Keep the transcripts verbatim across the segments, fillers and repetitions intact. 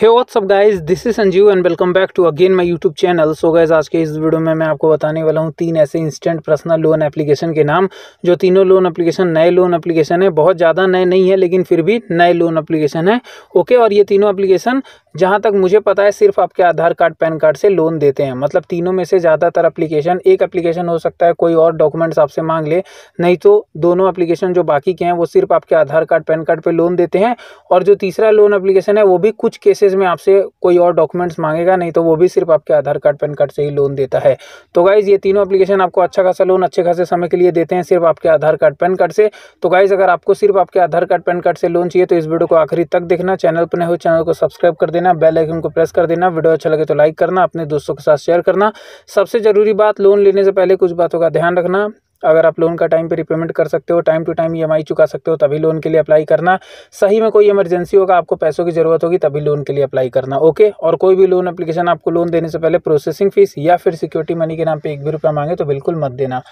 Hey what's up guys, this is Sanjeev and welcome back to again my YouTube channel. So guys, आज के इस video में मैं आपको बताने वाला हूँ तीन ऐसे इंस्टेंट पर्सनल लोन एप्लीकेशन के नाम। जो तीनों लोन एप्लीकेशन नए लोन एप्लीकेशन है, बहुत ज़्यादा नए नहीं है लेकिन फिर भी नए लोन एप्लीकेशन है। ओके, और ये तीनों एप्लीकेशन जहाँ तक मुझे पता है सिर्फ आपके आधार कार्ड पैन कार्ड से लोन देते हैं। मतलब तीनों में से ज़्यादातर एप्लीकेशन, एक एप्लीकेशन हो सकता है कोई और डॉक्यूमेंट्स आपसे मांग ले, नहीं तो दोनों एप्लीकेशन जो बाकी के हैं वो सिर्फ आपके आधार कार्ड पैन कार्ड पर लोन देते हैं। और जो तीसरा लोन एप्लीकेशन है वो भी कुछ केसेस में आपसे कोई और डॉक्यूमेंट्स मांगेगा, नहीं तो वो भी सिर्फ आपके आधार कार्ड पैन कार्ड से ही लोन देता है। तो गाइज, ये तीनों एप्लीकेशन आपको अच्छा खासा लोन अच्छे खासे समय के लिए देते हैं सिर्फ आपके आधार कार्ड पैन कार्ड से। तो गाइज, अगर आपको सिर्फ आपके आधार कार्ड पैन कार्ड से लोन चाहिए तो इस वीडियो को आखिरी तक देखना। चैनल पर नए हो चैनल को सब्सक्राइब कर देना, बेल आइकन को प्रेस कर देना, वीडियो अच्छा लगे तो लाइक करना, अपने दोस्तों के साथ शेयर करना। सबसे जरूरी बात, लोन लेने से पहले कुछ बातों का ध्यान रखना। अगर आप लोन का टाइम पे रिपेमेंट कर सकते हो, टाइम टू टाइम ईएमआई चुका सकते हो, तभी लोन के लिए अप्लाई करना। सही में कोई इमरजेंसी होगा, आपको पैसों की ज़रूरत होगी, तभी लोन के लिए अप्लाई करना। ओके, और कोई भी लोन एप्लीकेशन आपको लोन देने से पहले प्रोसेसिंग फीस या फिर सिक्योरिटी मनी के नाम पे एक भी रुपया मांगे तो बिल्कुल मत देना।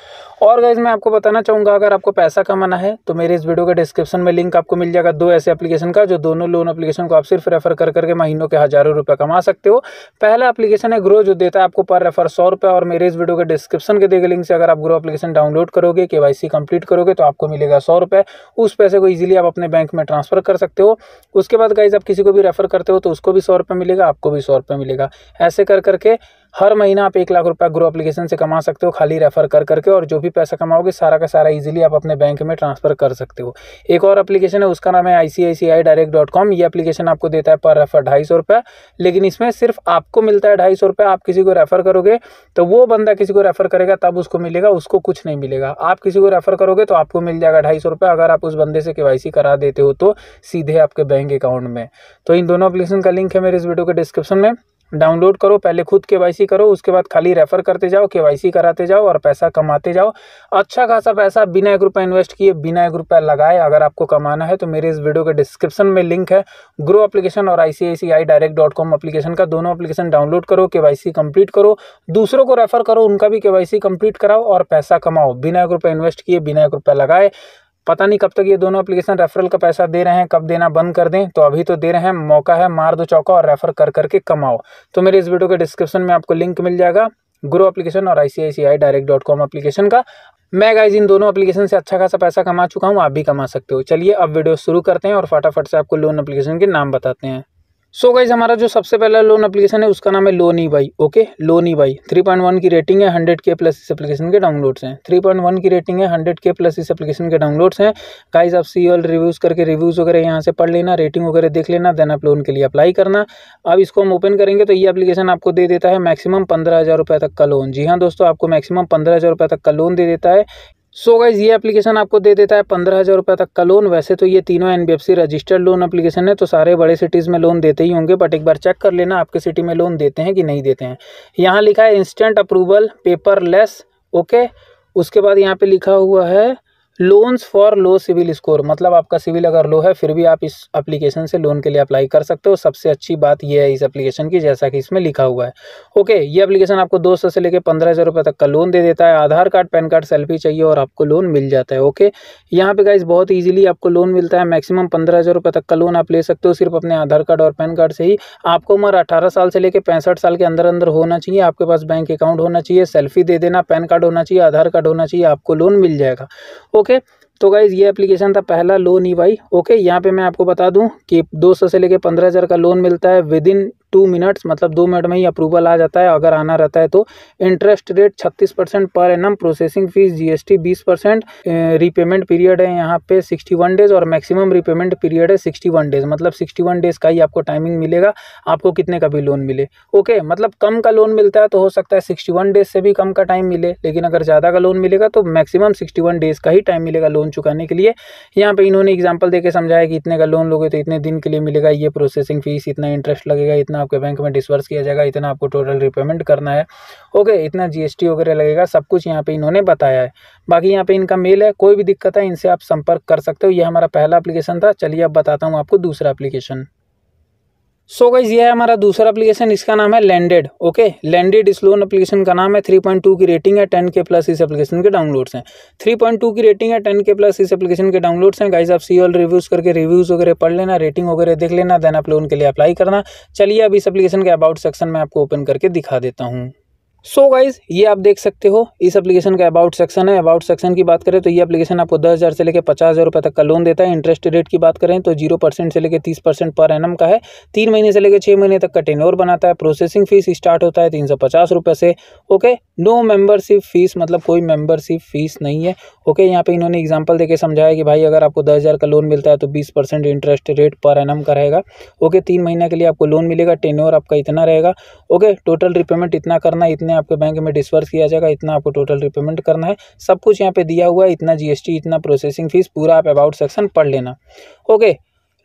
और गाइस, मैं आपको बताना चाहूँगा, अगर आपको पैसा कमाना है तो मेरे इस वीडियो के डिस्क्रिप्शन में लिंक आपको मिल जाएगा दो ऐसे एप्लीकेशन का, जो दोनों लोन एप्लीकेशन को आप सिर्फ रेफर कर करके महीनों के हज़ारों रुपये कमा सकते हो। पहला एप्लीकेशन है ग्रो, जो देता है आपको पर रेफर सौ रुपये। और मेरे इस वीडियो के डिस्क्रिप्शन के देखे लिंक से अगर आप ग्रो एप्लीकेशन डाउनलोड करोगे, केवाईसी कंप्लीट करोगे तो आपको मिलेगा सौ रुपए। उस पैसे को इजीली आप अपने बैंक में ट्रांसफर कर सकते हो। उसके बाद गाइज, आप किसी को भी रेफर करते हो तो उसको भी सौ रुपए मिलेगा, आपको भी सौ रुपए मिलेगा। ऐसे कर करके हर महीना आप एक लाख रुपए ग्रो एप्लीकेशन से कमा सकते हो, खाली रेफर कर करके। और जो भी पैसा कमाओगे सारा का सारा इजीली आप अपने बैंक में ट्रांसफर कर सकते हो। एक और एप्लीकेशन है, उसका नाम है आईसीआईसीआई डायरेक्ट डॉट कॉम। ये एप्लीकेशन आपको देता है पर रेफर ढाई सौ रुपये, लेकिन इसमें सिर्फ आपको मिलता है ढाई सौ रुपये। आप किसी को रेफर करोगे तो वो बंदा किसी को रेफर करेगा तब उसको मिलेगा, उसको कुछ नहीं मिलेगा। आप किसी को रेफर करोगे तो आपको मिल जाएगा ढाई सौ रुपये, अगर आप उस बंदे से केवाईसी करा देते हो तो सीधे आपके बैंक अकाउंट में। तो इन दोनों एप्लीकेशन का लिंक है मेरे इस वीडियो के डिस्क्रिप्शन में, डाउनलोड करो। पहले खुद केवाईसी करो, उसके बाद खाली रेफर करते जाओ, केवाईसी कराते जाओ और पैसा कमाते जाओ। अच्छा खासा पैसा बिना एक रुपया इन्वेस्ट किए, बिना एक रुपया लगाए अगर आपको कमाना है तो मेरे इस वीडियो के डिस्क्रिप्शन में लिंक है ग्रो एप्लीकेशन और ICICI direct dot com application का। दोनों एप्लीकेशन डाउनलोड करो, केवाईसी कंप्लीट करो, दूसरों को रेफर करो, उनका भी केवाईसी कंप्लीट कराओ और पैसा कमाओ बिना एक रुपया इन्वेस्ट किए, बिना एक रुपया लगाए। पता नहीं कब तक ये दोनों एप्लीकेशन रेफरल का पैसा दे रहे हैं, कब देना बंद कर दें, तो अभी तो दे रहे हैं, मौका है, मार दो चौका और रेफर कर करके कमाओ। तो मेरे इस वीडियो के डिस्क्रिप्शन में आपको लिंक मिल जाएगा ग्रो एप्लीकेशन और ICICI direct dot com application का। मैं गाइज इन दोनों एप्लीकेशन से अच्छा खासा पैसा कमा चुका हूँ, आप भी कमा सकते हो। चलिए अब वीडियो शुरू करते हैं और फटाफट से आपको लोन एप्लीकेशन के नाम बताते हैं। सो गाइज, हमारा जो सबसे पहला लोन एप्लीकेशन है उसका नाम है LoanyBhai। Okay, LoanyBhai three point one की रेटिंग है, हंड्रेड के प्लस इस एप्लीकेशन के डाउनलोड्स हैं। थ्री पॉइंट वन की रेटिंग है, हंड्रेड के प्लस इस एप्लीकेशन के डाउनलोड्स हैं। गाइज, आप सी ऑल रिव्यूज़ करके रिव्यूज़ वगैरह यहाँ से पढ़ लेना, रेटिंग वगैरह देख लेना, देन आप लोन के लिए अप्लाई करना। अब इसको हम ओपन करेंगे तो ये एप्लीकेशन आपको दे देता है मैक्सिमम पंद्रह हज़ार रुपये तक का लोन। जी हाँ दोस्तों, आपको मैक्सिमम पंद्रह हज़ार रुपये तक का लोन दे देता है। सो so गाइज, ये एप्लीकेशन आपको दे देता है पंद्रह हज़ार रुपये तक का लोन। वैसे तो ये तीनों एनबीएफसी रजिस्टर्ड लोन एप्लीकेशन है तो सारे बड़े सिटीज़ में लोन देते ही होंगे, बट एक बार चेक कर लेना आपके सिटी में लोन देते हैं कि नहीं देते हैं। यहाँ लिखा है इंस्टेंट अप्रूवल पेपरलेस। ओके, उसके बाद यहाँ पे लिखा हुआ है loans for low CIBIL score. मतलब आपका सिविल अगर लो है फिर भी आप इस एप्लीकेशन से लोन के लिए अप्लाई कर सकते हो। सबसे अच्छी बात यह है इस एप्लीकेशन की, जैसा कि इसमें लिखा हुआ है। ओके, ये एप्लीकेशन आपको दो सौ से लेकर पंद्रह हज़ार रुपये तक का लोन दे देता है। Aadhaar card PAN card selfie चाहिए और आपको लोन मिल जाता है। ओके, यहाँ पे गाइज बहुत ईजिली आपको लोन मिलता है। मैक्सिमम पंद्रह हज़ार रुपये तक का लोन आप ले सकते हो सिर्फ अपने आधार कार्ड और पैन कार्ड से ही। आपको उम्र अठारह साल से लेकर पैंसठ साल के अंदर अंदर होना चाहिए, आपके पास बैंक अकाउंट होना चाहिए, सेल्फी दे देना, पैन कार्ड होना चाहिए, आधार कार्ड होना चाहिए, आपको लोन मिल जाएगा। ओके, ओके, तो गाइज ये एप्लीकेशन था पहला LoanyBhai। ओके, यहाँ पे मैं आपको बता दूं कि दो सौ से लेकर पंद्रह हज़ार का लोन मिलता है विद इन टू मिनट्स। मतलब दो मिनट में ही अप्रूवल आ जाता है अगर आना रहता है तो। इंटरेस्ट रेट छत्तीस percent per annum, processing fee GST बीस परसेंट, रीपेमेंट पीरियड है यहाँ पे इकसठ डेज़ और मैक्सिमम रीपेमेंट पीरियड है इकसठ डेज़। मतलब इकसठ डेज़ का ही आपको टाइमिंग मिलेगा, आपको कितने का भी लोन मिले। ओके, मतलब कम का लोन मिलता है तो हो सकता है इकसठ डेज़ से भी कम का टाइम मिले, लेकिन अगर ज़्यादा का लोन मिलेगा तो मैक्सिमम इकसठ डेज़ का ही टाइम मिलेगा लोन चुकाने के लिए। यहाँ पर इन्होंने एग्जाम्पल देके समझाया कि इतने का लोन लोगे तो इतने दिन के लिए मिलेगा, ये प्रोसेसिंग फीस, इतना इंटरेस्ट लगेगा, इतना आपके बैंक में डिस्बर्स किया जाएगा, इतना आपको टोटल रिपेमेंट करना है। ओके, इतना जीएसटी वगैरह लगेगा, सब कुछ यहाँ पे इन्होंने बताया है। बाकी यहाँ पे इनका मेल है, कोई भी दिक्कत है इनसे आप संपर्क कर सकते हो। ये हमारा पहला एप्लीकेशन था। चलिए अब बताता हूँ आपको दूसरा एप्लीकेशन। सो गाइस ये है हमारा दूसरा एप्लीकेशन, इसका नाम है लैंडेड। ओके, लैंडेड इस लोन एप्लीकेशन का नाम है। थ्री पॉइंट टू की रेटिंग है, टेन के प्लस इस एप्लीकेशन के डाउनलोड्स हैं। थ्री पॉइंट टू की रेटिंग है, टेन के प्लस इस एप्लीकेशन के डाउनलोड्स हैं। गाइस आप सी ऑल रिव्यूज़ करके रिव्यूज़ वगैरह पढ़ लेना, रेटिंग वगैरह देख लेना, देन आप लोन के लिए अप्लाई करना। चलिए अब इस एप्लीकेशन के अबाउट सेक्शन में आपको ओपन करके दिखा देता हूँ। सो so गाइज़ ये आप देख सकते हो, इस एप्लीकेशन का अबाउट सेक्शन है। अबाउट सेक्शन की बात करें तो ये एप्लीकेशन आपको दस हज़ार से लेकर पचास हज़ार रुपये तक का लोन देता है। इंटरेस्ट रेट की बात करें तो जीरो परसेंट से लेकर तीस परसेंट पर एनम का है। तीन महीने से लेकर छः महीने तक का टेन्योर बनाता है। प्रोसेसिंग फीस स्टार्ट होता है तीन सौ पचास रुपये से। ओके, नो मेम्बरशिप फीस, मतलब कोई मेम्बरशिप फीस नहीं है। ओके, यहाँ पर इन्होंने एग्जाम्पल देकर समझाया कि भाई अगर आपको दस हज़ार का लोन मिलता है तो बीस percent interest rate per annum का रहेगा। ओके, तीन महीने के लिए आपको लोन मिलेगा, टेन्योर आपका इतना रहेगा। ओके, टोटल रिपेमेंट इतना करना, इतने आपके बैंक में डिस्बर्स किया जाएगा, इतना आपको टोटल रिपेमेंट करना है। सब कुछ यहाँ पे दिया हुआ है, इतना जीएसटी, इतना प्रोसेसिंग फीस, पूरा आप अबाउट सेक्शन पढ़ लेना। ओके,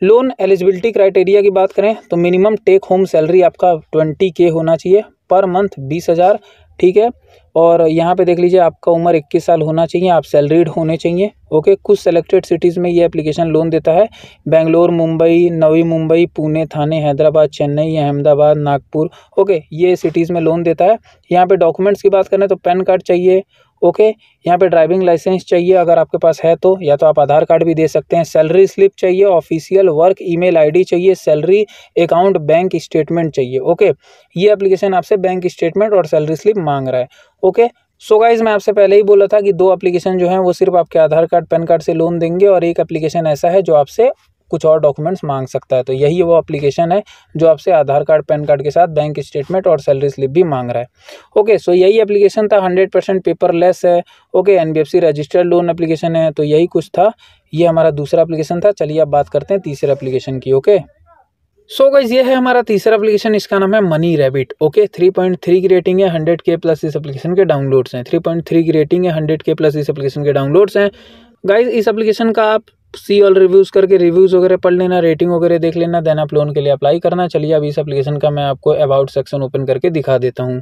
लोन एलिजिबिलिटी क्राइटेरिया की बात करें तो मिनिमम टेक होम सैलरी आपका ट्वेंटी के होना चाहिए, पर मंथ बीस हज़ार, ठीक है। और यहाँ पे देख लीजिए आपका उम्र इक्कीस साल होना चाहिए, आप सैलरीड होने चाहिए। ओके, कुछ सेलेक्टेड सिटीज़ में ये एप्लीकेशन लोन देता है। बेंगलोर, मुंबई, नवी मुंबई, पुणे, थाने, हैदराबाद, चेन्नई, अहमदाबाद, नागपुर। ओके, ये सिटीज़ में लोन देता है। यहाँ पे डॉक्यूमेंट्स की बात करें तो पैन कार्ड चाहिए। ओके, यहाँ पे ड्राइविंग लाइसेंस चाहिए अगर आपके पास है तो, या तो आप आधार कार्ड भी दे सकते हैं। सैलरी स्लिप चाहिए, ऑफिशियल वर्क ईमेल आईडी चाहिए, सैलरी अकाउंट, बैंक स्टेटमेंट चाहिए। ओके, ये एप्लीकेशन आपसे बैंक स्टेटमेंट और सैलरी स्लिप मांग रहा है। ओके, सो गाइज मैं आपसे पहले ही बोला था कि दो एप्लीकेशन जो हैं वो सिर्फ आपके आधार कार्ड, पैन कार्ड से लोन देंगे, और एक एप्लीकेशन ऐसा है जो आपसे कुछ और डॉक्यूमेंट्स मांग सकता है। तो यही वो एप्लीकेशन है जो आपसे आधार कार्ड, पैन कार्ड के साथ बैंक स्टेटमेंट और सैलरी स्लिप भी मांग रहा है। ओके, सो यही एप्लीकेशन था। हंड्रेड परसेंट पेपरलेस है। Okay, NBFC registered loan application है। तो यही कुछ था, ये हमारा दूसरा एप्लीकेशन था। चलिए अब बात करते हैं तीसरे एप्लीकेशन की। ओके, सो गाइस ये है हमारा तीसरा एप्लीकेशन, इसका नाम है Money Rabbit. Okay, three point three की रेटिंग है, हंड्रेड के प्लस इस एप्लीकेशन के डाउनलोड्स हैं। थ्री पॉइंट थ्री की रेटिंग है, हंड्रेड के प्लस इस एप्लीकेशन के डाउनलोड्स हैं। गाइस इस एप्लीकेशन का आप सी ऑल रिव्यूज़ करके रिव्यूज़ वगैरह पढ़ लेना, रेटिंग वगैरह देख लेना, देन आप लोन के लिए अप्लाई करना। चलिए अब इस एप्लीकेशन का मैं आपको अबाउट सेक्शन ओपन करके दिखा देता हूँ।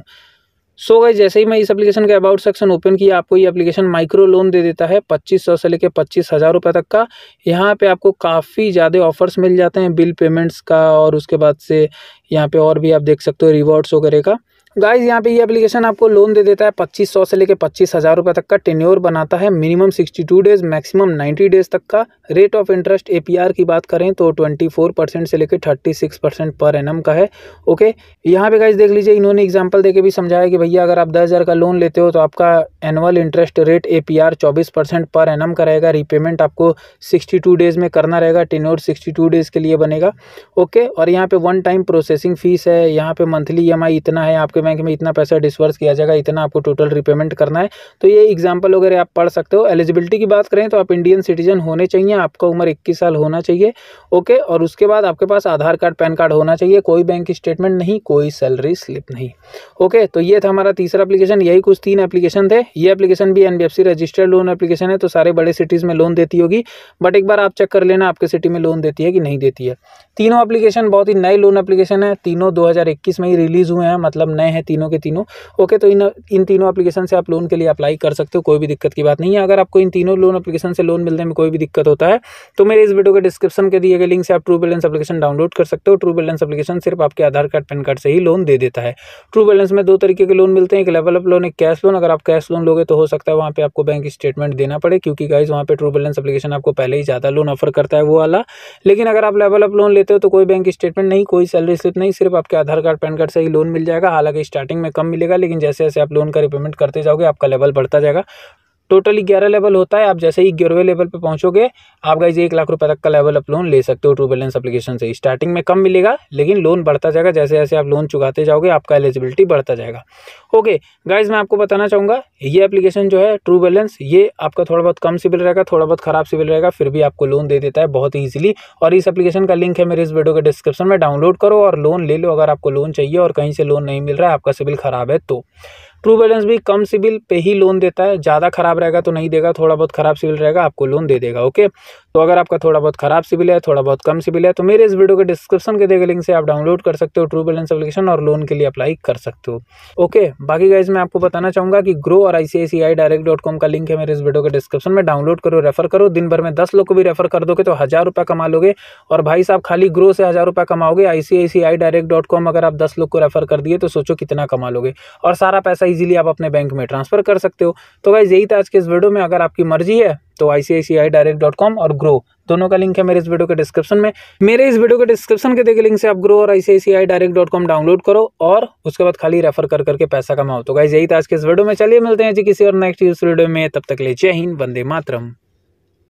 सो गाइस जैसे ही मैं इस एप्लीकेशन का अबाउट सेक्शन ओपन किया, आपको ये एप्लीकेशन माइक्रो लोन दे देता है पच्चीस सौ से लेकर पच्चीस हज़ार रुपये तक का। यहाँ पे आपको काफ़ी ज़्यादा ऑफर्स मिल जाते हैं बिल पेमेंट्स का, और उसके बाद से यहाँ पे और भी आप देख सकते हो रिवॉर्ड्स वगैरह का। गाइज़ यहाँ पे ये एप्लीकेशन आपको लोन दे देता है पच्चीस सौ से लेकर पच्चीस हज़ार रुपये तक का। टेन्योर बनाता है minimum sixty two days, maximum ninety days तक का। रेट ऑफ इंटरेस्ट एपीआर की बात करें तो चौबीस परसेंट से लेकर छत्तीस परसेंट पर एनम का है। ओके, यहाँ पे गाइज़ देख लीजिए इन्होंने एग्जांपल देके भी समझाया कि भैया अगर आप दस हज़ार का लोन लेते हो तो आपका एनुअल इंटरेस्ट रेट एपीआर चौबीस परसेंट पर एनम का रहेगा। रीपेमेंट आपको सिक्सटी टू डेज़ में करना रहेगा, टेन्योर सिक्सटी टू डेज़ के लिए बनेगा। ओके, और यहाँ पर वन टाइम प्रोसेसिंग फीस है, यहाँ पर मंथली ई एम आई इतना है, आपके बैंक में इतना पैसा डिस्बर्स किया जाएगा, इतना आपको टोटल रिपेमेंट करना है। तो ये एग्जांपल वगैरह आप पढ़ सकते हो। एलिजिबिलिटी की बात करें तो आप इंडियन सिटीजन होने चाहिए, आपका उम्र इक्कीस साल होना चाहिए। ओके, और उसके बाद आपके पास आधार कार्ड, पैन कार्ड होना चाहिए, कोई बैंक स्टेटमेंट नहीं, कोई सैलरी स्लिप नहीं। ओके, तो ये था हमारा तीसरा एप्लीकेशन। यही कुछ तीन एप्लीकेशन थे। ये एप्लीकेशन भी एनबीएफसी रजिस्टर्ड लोन एप्लीकेशन है, तो सारे बड़े सिटीज़ में लोन देती होगी, बट एक बार आप चेक कर लेना आपके सिटी में लोन देती है कि नहीं देती है। तीनों एप्लीकेशन बहुत ही नए लोन एप्लीकेशन है, तीनों दो हज़ार इक्कीस में ही रिलीज़ हुए हैं, मतलब नए हैं तीनों के तीनों। ओके, तो इन इन तीनों एप्लीकेशन से आप लोन के लिए अप्लाई कर सकते हो, कोई भी दिक्कत की बात नहीं है। अगर आपको इन तीनों लोन एप्लीकेशन से लोन मिलने में कोई भी दिक्कत होता है तो मेरे इस वीडियो के डिस्क्रिप्शन के दिए गए लिंक से आप ट्रू बैलेंस एप्लीकेशन डाउनलोड कर सकते हो। ट्रू बैलेंस एप्लीकेशन सिर्फ आपके आधार कार्ड, पैन कार्ड से ही लोन दे देता है। ट्रू बैलेंस में दो तरीके के लोन मिलते हैं, एक लेवल अप लोन, एक कैश लोन। अगर आप कैश लोन लोगे तो हो सकता है वहाँ पर आपको बैंक स्टेटमेंट देना पड़े, क्योंकि गाइज वहाँ पर ट्रू बैलेंस एप्लीकेशन आपको पहले ही ज़्यादा लोन ऑफर करता है वो वाला। लेकिन अगर आप लेवल अप लोन लेते हो तो कोई बैंक स्टेटमेंट नहीं, कोई सैलरी स्लिप नहीं, सिर्फ आपके आधार कार्ड, पैन कार्ड से ही लोन मिल जाएगा। हालांकि स्टार्टिंग में कम मिलेगा, लेकिन जैसे जैसे आप लोन का रिपेमेंट करते जाओगे आपका लेवल बढ़ता जाएगा। टोटली ग्यारह लेवल होता है। आप जैसे ही ग्यारहवें लेवल पे पहुंचोगे आप गाइज एक लाख रुपए तक का लेवल आप लोन ले सकते हो ट्रू बैलेंस एप्लीकेशन से। स्टार्टिंग में कम मिलेगा, लेकिन लोन बढ़ता जाएगा, जैसे जैसे आप लोन चुकाते जाओगे आपका एलिजिबिलिटी बढ़ता जाएगा। ओके गाइज मैं आपको बताना चाहूँगा ये एप्लीकेशन जो है ट्रू बैलेंस, ये आपका थोड़ा बहुत कम सिबिल रहेगा, थोड़ा बहुत खराब सिबिल रहेगा, फिर भी आपको लोन दे देता है बहुत ईजिली। और इस एप्लीकेशन का लिंक है मेरे इस वीडियो के डिस्क्रिप्शन में, डाउनलोड करो और लोन ले लो अगर आपको लोन चाहिए और कहीं से लोन नहीं मिल रहा है, आपका सिबिल खराब है तो। ट्रू बैलेंस भी कम सिबिल पे ही लोन देता है, ज़्यादा खराब रहेगा तो नहीं देगा, थोड़ा बहुत खराब सिबिल रहेगा आपको लोन दे देगा। ओके तो अगर आपका थोड़ा बहुत खराब सिविल है, थोड़ा बहुत कम सिविल है, तो मेरे इस वीडियो के डिस्क्रिप्शन के दिए गए लिंक से आप डाउनलोड कर सकते हो ट्रू बैलेंस एप्लीकेशन और लोन के लिए अप्लाई कर सकते हो। ओके, बाकी गाइज मैं आपको बताना चाहूँगा कि ग्रो और आईसीआईसीआई डायरेक्ट डॉट कॉम का लिंक है मेरे इस वीडियो के डिस्क्रिप्शन में, डाउनलोड करो, रेफर करो। दिन भर में दस लोग को भी रेफर कर दोगे तो हज़ार रुपये कमा लोगे। और भाई साहब खाली ग्रो से हज़ार रुपये कमाओगे, आईसीआईसीआई डायरेक्ट डॉट कॉम अगर आप दस लोग को रेफर कर दिए तो सोचो कितना कमा लोगे। और सारा पैसा ईजिली आप अपने बैंक में ट्रांसफर कर सकते हो। तो गाइज यही था आज के इस वीडियो में। अगर आपकी मर्जी है तो आईसीआईसीआई डायरेक्ट डॉट कॉम और ग्रो दोनों का लिंक है मेरे इस वीडियो के डिस्क्रिप्शन में। मेरे इस वीडियो के डिस्क्रिप्शन के देखे लिंक से आप ग्रो और ICICI direct dot com download करो और उसके बाद खाली रेफर कर करके पैसा कमाओ। तो गाइस यही था आज के इस वीडियो में। चलिए मिलते हैं जी किसी और नेक्स्ट वीडियो में। तब तक के लिए जय हिंद, वंदे मातरम।